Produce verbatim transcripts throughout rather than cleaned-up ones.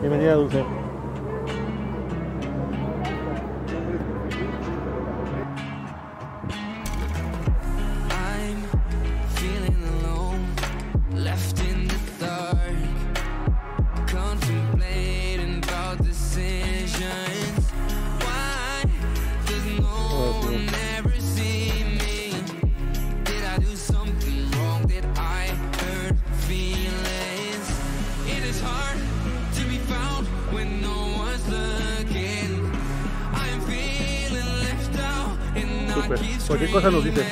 Bienvenida, Dulce. Super. Cualquier cosa nos dice.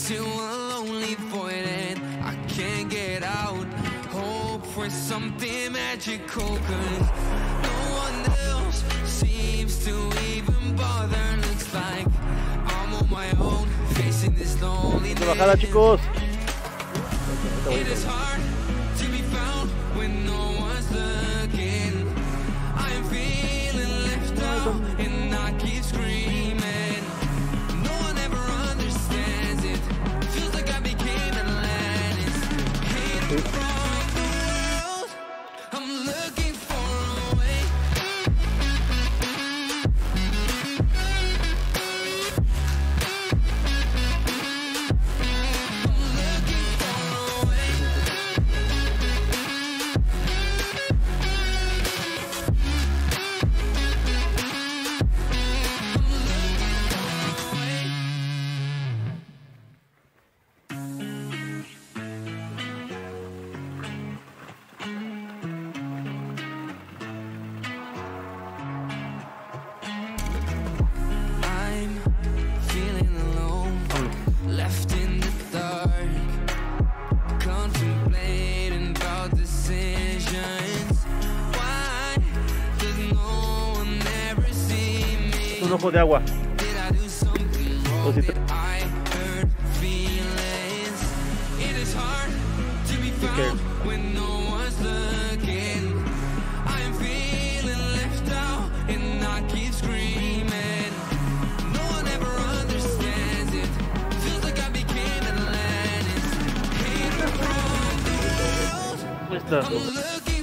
Into a lonely void and I can't get out. Hope for something magical, cause no one else seems to even bother. Looks like I'm on my own, facing this loneliness. Trabajada, chicos. It is hard to be found when no one's looking. I'm feeling left out and I keep screaming. Un ojo de agua. Listo.